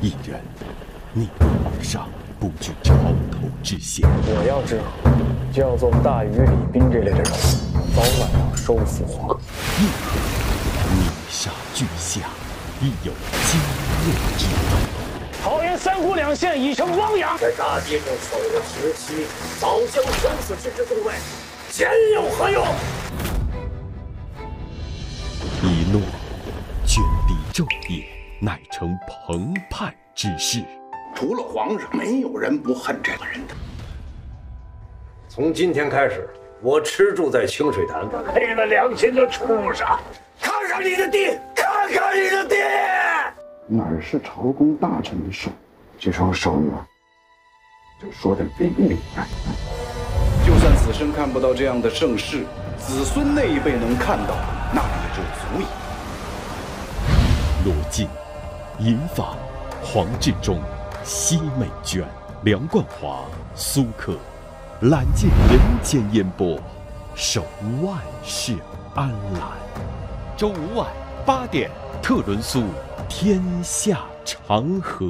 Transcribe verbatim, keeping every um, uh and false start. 一人逆流而上，不惧潮头之险。我要知和，就要做大禹、李冰这类的人物，早晚要收服黄河。一人泥沙俱下，亦有惊愕之分。 桃园三湖两县已成汪洋。在大地上走了十七，早将生死置之度外，前有何用？一诺涓滴昼夜，乃成澎湃之势。除了皇上，没有人不恨这个人的。从今天开始，我吃住在清水潭。昧了良心的畜生！看看你的地，看看你的地！ 哪是朝公大臣的手？这双手呢，就说的非命。就算子孙看不到这样的盛世，子孙那一辈能看到，那也就足矣。罗晋、尹昉、黄志忠、奚美娟、梁冠华、苏克，揽尽人间烟波，守万世安澜。周五晚八点，特伦苏。 天下长河。